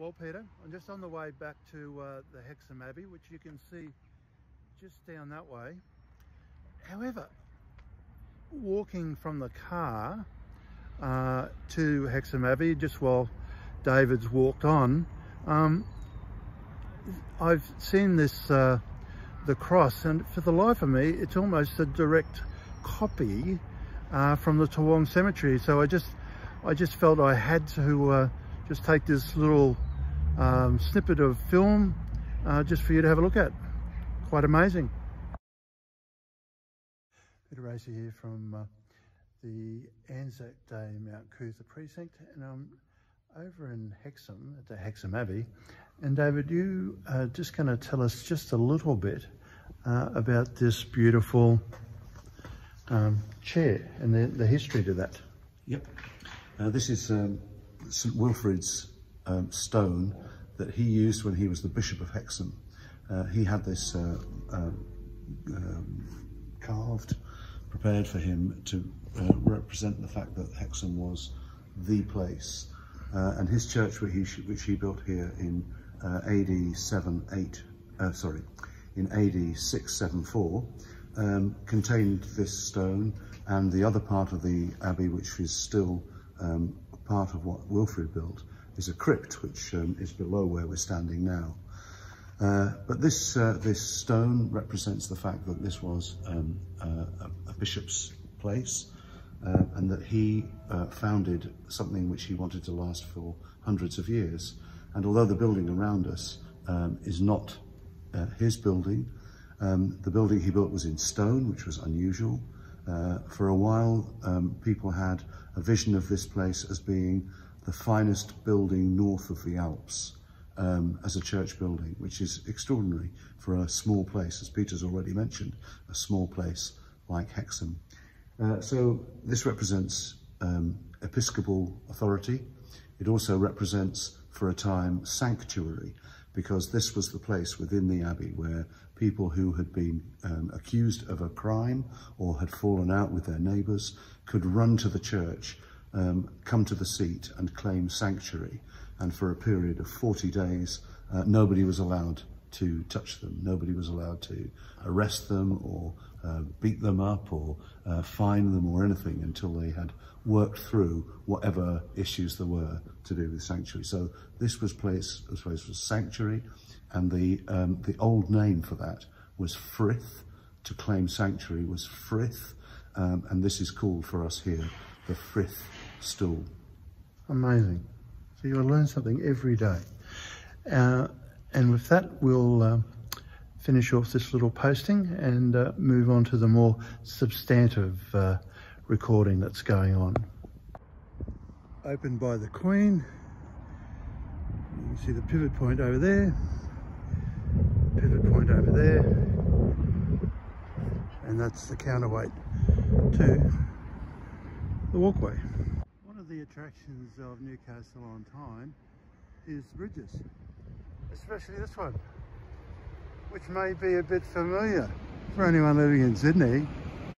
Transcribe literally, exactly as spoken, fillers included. Well, Peter, I'm just on the way back to uh, the Hexham Abbey, which you can see just down that way. However, walking from the car uh, to Hexham Abbey, just while David's walked on, um, I've seen this, uh, the cross, and for the life of me, it's almost a direct copy uh, from the Toowong Cemetery. So I just, I just felt I had to uh, just take this little um, snippet of film uh, just for you to have a look at. Quite amazing. Peter Racey here from uh, the Anzac Day Mount Cootha precinct, and I'm over in Hexham at the Hexham Abbey. And David, you are just going to tell us just a little bit uh, about this beautiful um, chair and the, the history to that. Yep. Uh, this is um, Saint Wilfrid's um, stone that he used when he was the Bishop of Hexham. Uh, he had this uh, um, um, carved, prepared for him to uh, represent the fact that Hexham was the place, uh, and his church, which he, which he built here in uh, A D seven eight, uh, sorry, in A D six seventy-four, um, contained this stone and the other part of the abbey, which is still um, part of what Wilfrid built, is a crypt, which um, is below where we're standing now. Uh, but this uh, this stone represents the fact that this was um, uh, a bishop's place, uh, and that he uh, founded something which he wanted to last for hundreds of years. And although the building around us um, is not uh, his building, um, the building he built was in stone, which was unusual. Uh, for a while, um, people had a vision of this place as being the finest building north of the Alps. Um, as a church building, which is extraordinary for a small place, as Peter's already mentioned, a small place like Hexham. Uh, so this represents um, episcopal authority. It also represents, for a time, sanctuary, because this was the place within the abbey where people who had been um, accused of a crime or had fallen out with their neighbours could run to the church, um, come to the seat and claim sanctuary. And for a period of forty days, uh, nobody was allowed to touch them. Nobody was allowed to arrest them or uh, beat them up or uh, fine them or anything until they had worked through whatever issues there were to do with sanctuary. So this was place, this place was sanctuary, and the um, the old name for that was Frith. To claim sanctuary was Frith, um, and this is called for us here the Frith stool. Amazing. So you'll learn something every day. Uh, and with that, we'll uh, finish off this little posting and uh, move on to the more substantive uh, recording that's going on. Opened by the Queen. You can see the pivot point over there, pivot point over there, and that's the counterweight to the walkway. The attractions of Newcastle on Tyne is bridges, especially this one, which may be a bit familiar for anyone living in Sydney.